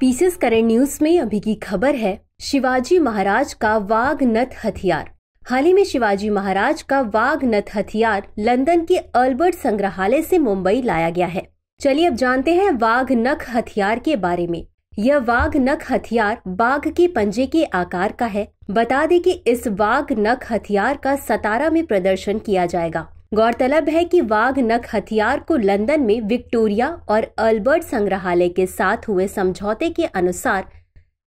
PCS current news में अभी की खबर है शिवाजी महाराज का वाघ नख हथियार। हाल ही में शिवाजी महाराज का वाघ नख हथियार लंदन के अल्बर्ट संग्रहालय से मुंबई लाया गया है। चलिए अब जानते हैं वाघ नख हथियार के बारे में। यह वाघ नख हथियार बाघ के पंजे के आकार का है। बता दें कि इस वाघ नख हथियार का 17 में प्रदर्शन किया जाएगा। गौरतलब है कि वाघ नख हथियार को लंदन में विक्टोरिया और अल्बर्ट संग्रहालय के साथ हुए समझौते के अनुसार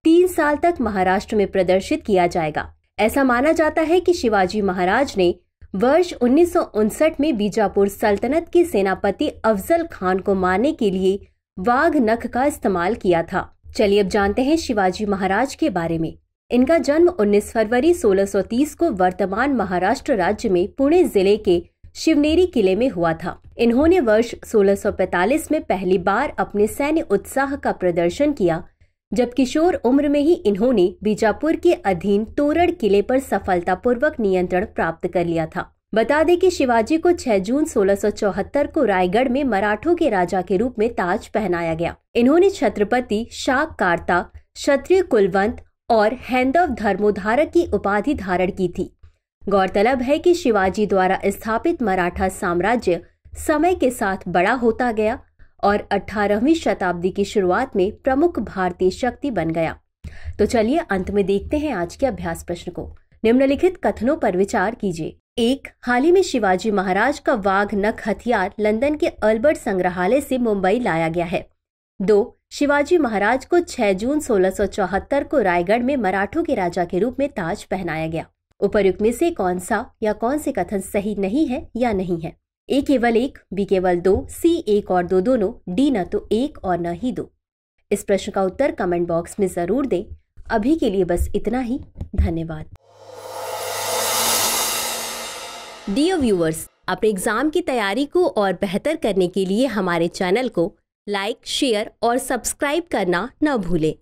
3 साल तक महाराष्ट्र में प्रदर्शित किया जाएगा। ऐसा माना जाता है कि शिवाजी महाराज ने वर्ष 1959 में बीजापुर सल्तनत के सेनापति अफजल खान को मारने के लिए वाघ नख का इस्तेमाल किया था। चलिए अब जानते हैं शिवाजी महाराज के बारे में। इनका जन्म 19 फरवरी 1630 को वर्तमान महाराष्ट्र राज्य में पुणे जिले के शिवनेरी किले में हुआ था। इन्होंने वर्ष 1645 में पहली बार अपने सैन्य उत्साह का प्रदर्शन किया, जब किशोर उम्र में ही इन्होंने बीजापुर के अधीन तोरड किले पर सफलतापूर्वक नियंत्रण प्राप्त कर लिया था। बता दें कि शिवाजी को 6 जून 1674 को रायगढ़ में मराठों के राजा के रूप में ताज पहनाया गया। इन्होंने छत्रपति, शाक कार्ता, क्षत्रिय कुलवंत और हैंदव धर्मोद्धारक की उपाधि धारण की थी। गौरतलब है कि शिवाजी द्वारा स्थापित मराठा साम्राज्य समय के साथ बड़ा होता गया और 18वीं शताब्दी की शुरुआत में प्रमुख भारतीय शक्ति बन गया। तो चलिए अंत में देखते हैं आज के अभ्यास प्रश्न को। निम्नलिखित कथनों पर विचार कीजिए। 1. हाल ही में शिवाजी महाराज का वाघ नख हथियार लंदन के अल्बर्ट संग्रहालय से मुंबई लाया गया है। 2. शिवाजी महाराज को 6 जून 1674 को रायगढ़ में मराठों के राजा के रूप में ताज पहनाया गया। उपर्युक्त में से कौन सा या कौन से कथन सही नहीं है या नहीं है? ए केवल 1, बी केवल 2, सी 1 और 2 दोनों, डी न तो 1 और न ही 2। इस प्रश्न का उत्तर कमेंट बॉक्स में जरूर दें। अभी के लिए बस इतना ही, धन्यवाद। डियर व्यूअर्स, अपने एग्जाम की तैयारी को और बेहतर करने के लिए हमारे चैनल को लाइक, शेयर और सब्सक्राइब करना न भूलें।